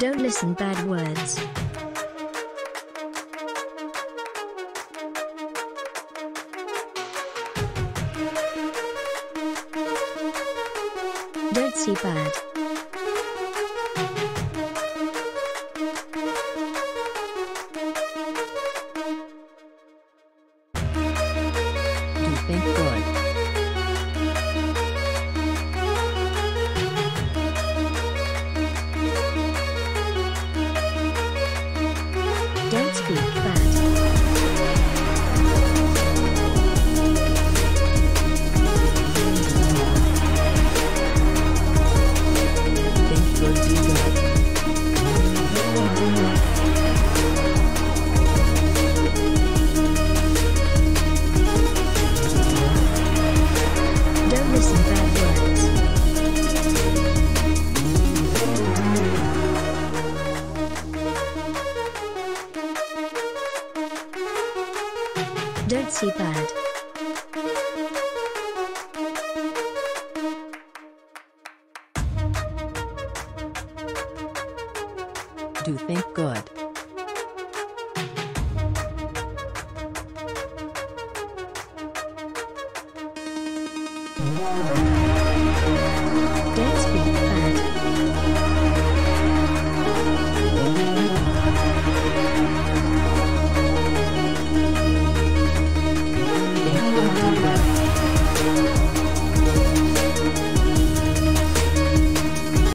Don't listen bad words. Don't see bad. Do think good. Don't speak bad. Don't see bad. Do think good.